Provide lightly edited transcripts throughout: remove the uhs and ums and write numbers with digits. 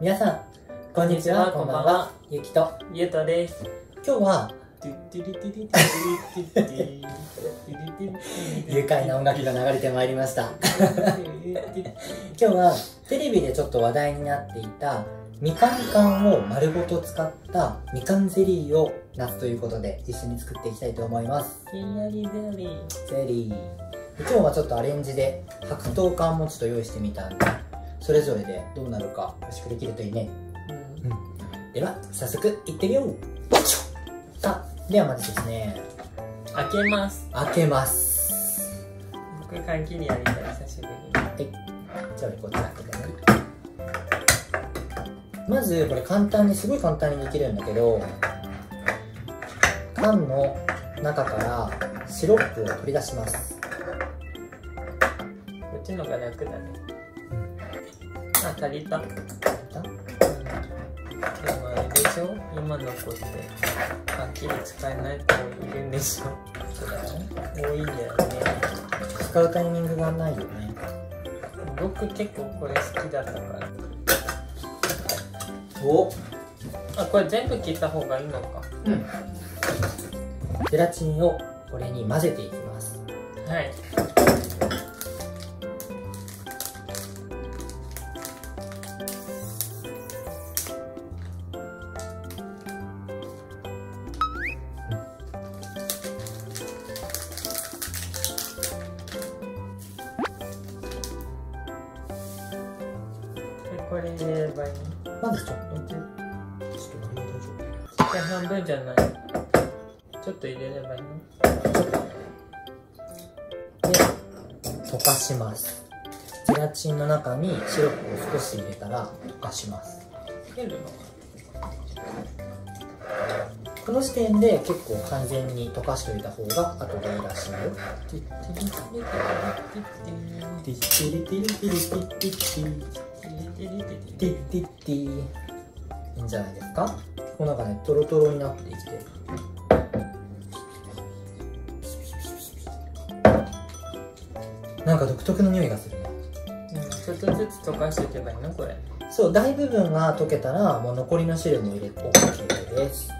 皆さん、こんにちは、こんばんは。ゆきとゆうとです。今日は愉快な音楽が流れてまいりました今日はテレビでちょっと話題になっていたみかん缶を丸ごと使ったみかんゼリーを夏ということで一緒に作っていきたいと思います。ひんやりゼリー今日はちょっとアレンジで白桃缶もちょっと用意してみたんで、それぞれでどうなるか予測できるといいね。では早速いってみよう。さあ、ではまずですね、開けます。僕缶切りやりたい、久しぶりに。じゃあこっち開けてね。まずこれすごい簡単にできるんだけど、缶の中からシロップを取り出します。こっちのが楽だね。あ、足りた。でもあれでしょ、今の子ってはっきり使えない子いるんでしょ。そうだよね、多いんだよね。使うタイミングがないよね。僕結構これ好きだったから。おっ、あ、これ全部切った方がいいのか。うん、ゼラチンをこれに混ぜていきます。はい、これ入れればいい。まずちょっと大丈夫。じゃ半分じゃない、ちょっと入れればいいので溶かします。ゼラチンの中にシロップを少し入れたら溶かします。この時点で結構完全に溶かしておいた方が後がいいらしいよ。いいんじゃないですか。この中ね、トロトロになってきて、なんか独特の匂いがするね。ちょっとずつ溶かしていけばいいのこれ。そう、大部分が溶けたらもう残りの汁も入れて OK です。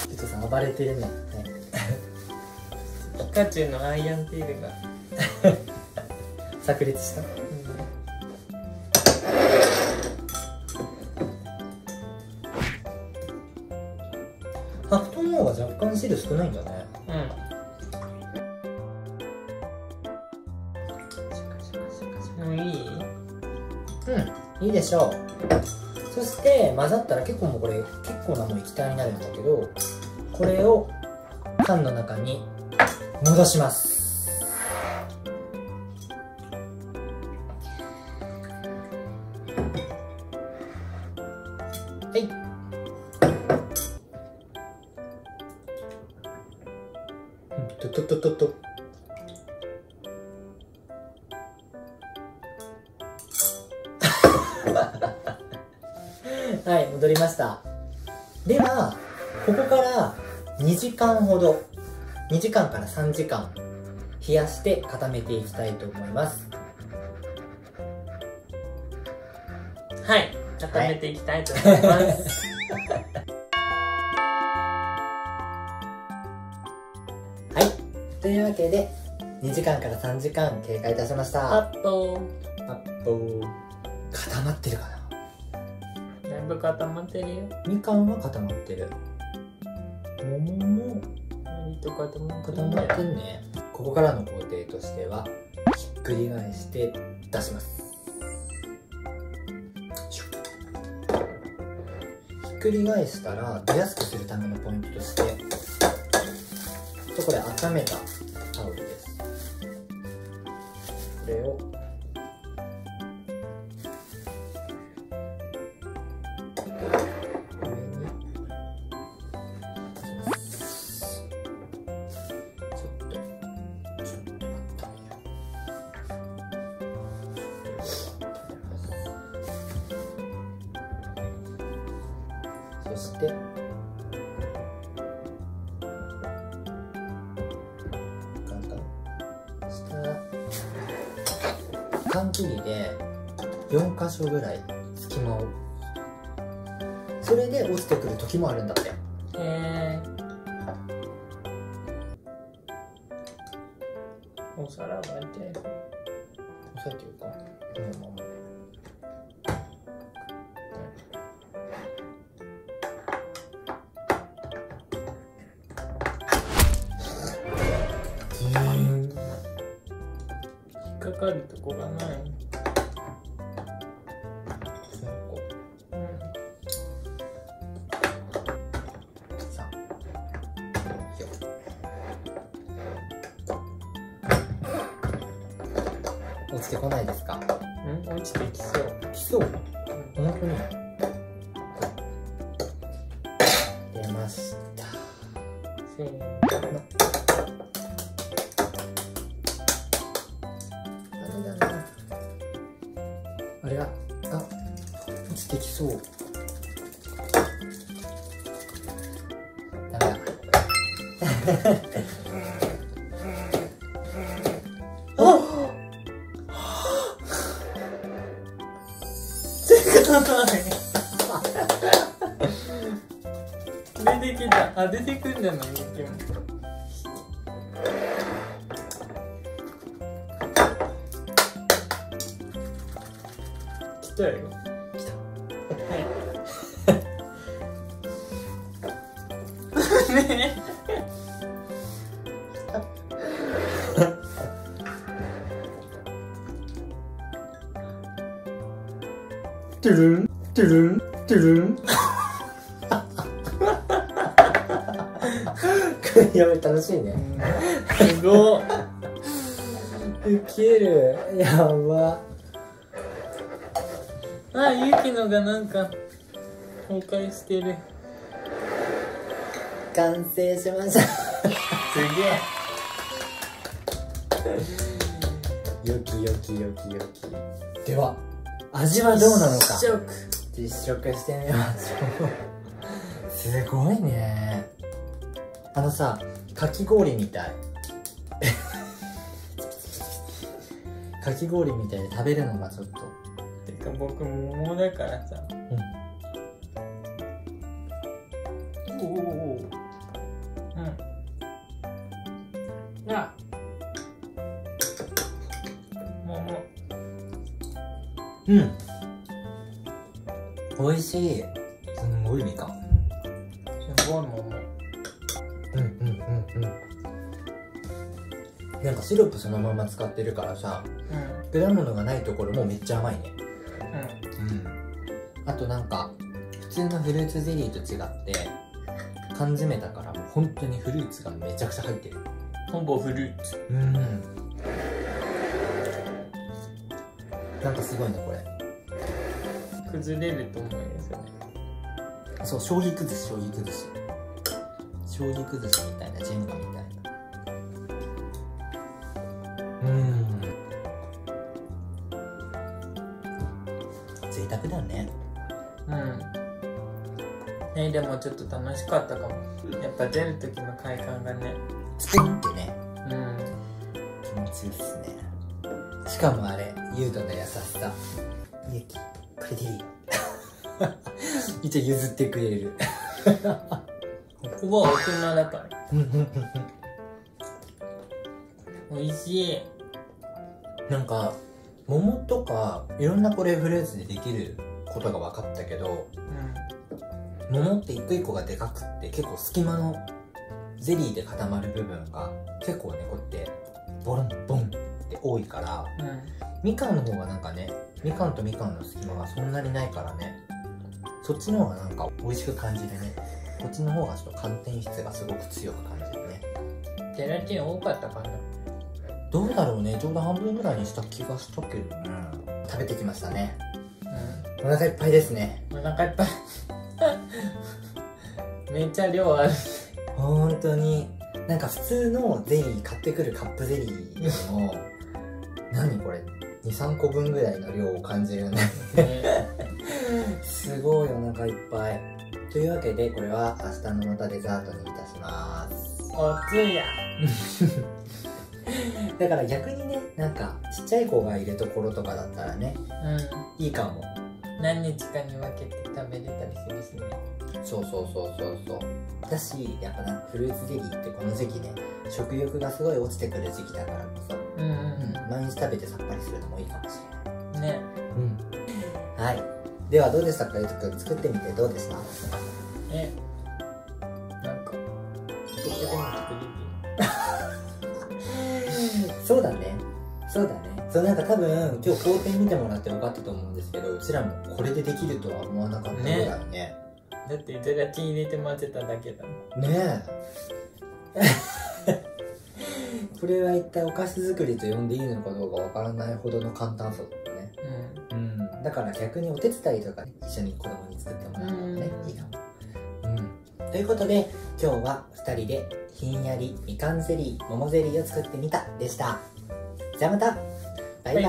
ちょっとさ、暴れてるね。ピカチュウのアイアンテールが炸裂した、白桃の方が若干汁少ないんだね。うん、いい？うん、いいでしょう。そして混ざったら結構もうこれ結構なもう液体になるんだけど、これを缶の中に戻します。はい、とっとっとっとっと。はい、戻りました。ではここから2時間から3時間冷やして固めていきたいと思います。はい、固めていきたいと思います、はい、はい、というわけで2時間から3時間経過いたしました。パッポー固まってるかな。だいぶ固まってるよ。みかんは固まってる。桃も割と固まってるね。ここからの工程としてはひっくり返して出します。ひっくり返したら出やすくするためのポイントとして、これ温めたタオルです。これをして、缶切りで4箇所ぐらい隙間を、それで落ちてくる時もあるんだって。へえ。お皿を置いて、お皿っていうか、引っかかるとこがない。落ちてこないですか？うん、落ちてきそう。きそう。この距離。出ました。せーの。あれだ。あ、落ちてきそう。ダメだ。出てきた。あ、出てくんじゃない？来たよ。来た。はい。ねトゥルン、トゥルン、トゥルン。やべ、楽しいね。すごっ。ウケる。やば。あ、ユキのがなんか崩壊してる。完成しました。すげえ。よきよきよきよき。では味はどうなのか。実食してみましょう。すごいね。あのさ、かき氷みたい。かき氷みたいで食べるのがちょっと。てか僕桃だからさ。うん。おお。うん。あ。桃。うん。美味しい。すごいみかん。すごい桃。なんかシロップそのまま使ってるからさ、うん、果物がないところもめっちゃ甘いね。うん、うん、あとなんか普通のフルーツゼリーと違って缶詰だからもう本当にフルーツがめちゃくちゃ入ってる。ほぼフルーツ。うん、なんかすごいねこれ。崩れると思うんですよね。そう、将棋崩しみたいな、ジェンガみたいな。贅沢だね。うん。ね、でもちょっと楽しかったかも。やっぱ出る時の快感がね。スピンってね。うん。気持ちいいっすね。しかもあれ、ユウトの優しさ。ユキ、これでいいよ。一応譲ってくれる。ここは大人だから。おいしい。なんか桃とかいろんなこれフルーツでできることが分かったけど、うん、桃って一個一個がでかくって結構隙間のゼリーで固まる部分が結構ねこうやってボロンボンって多いから、うん、みかんの方がなんかね、みかんとみかんの隙間がそんなにないからね、そっちの方がなんか美味しく感じるね。こっちの方がちょっと寒天質がすごく強く感じるね。ゼラチン多かったかな。どうだろうね、ちょうど半分ぐらいにした気がしたけど、うん、食べてきましたね。うん、お腹いっぱいですね。お腹いっぱい。めっちゃ量ある。本当になんか普通のゼリー買ってくるカップゼリーよりも何これ 2,3 個分ぐらいの量を感じるね。すごいお腹いっぱい。というわけでこれは明日のまたデザートにいたします。おつやだから逆にね、なんかちっちゃい子がいるところとかだったらね、うん、いいかも。何日かに分けて食べれたりするしね。そうそうそうそうそう。だしやっぱなフルーツゼリーってこの時期ね、食欲がすごい落ちてくる時期だからこそ、毎日食べてさっぱりするのもいいかもしれないね。うん、はい。ではどうでしたか、ゆうとくん。作ってみてどうでした？なんかどこでも作れるそうだね、そうだね。そう、なんか多分今日工程見てもらって分かったと思うんですけど、うちらもこれでできるとは思わなかったぐらいね。だってゼラチン入れて混ぜただけだもんねえこれは一体お菓子作りと呼んでいいのかどうか分からないほどの簡単さだったね。だから逆にお手伝いとか一緒に子供に作ってもらうのもね、いいかも。ということで今日は2人でひんやりみかんゼリー桃ゼリーを作ってみたでした。じゃあまたバイバ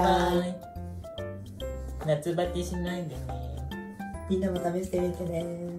イ。夏バテしないでね。みんなも試してみてね。